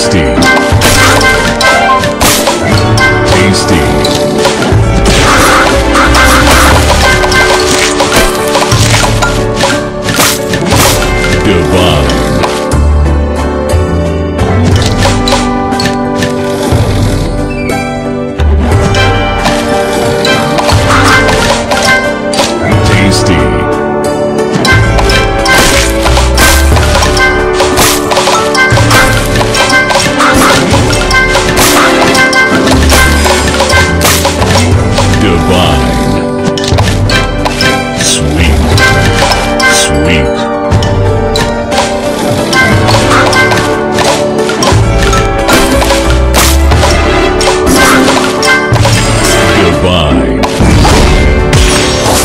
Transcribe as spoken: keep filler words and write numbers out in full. Tasty.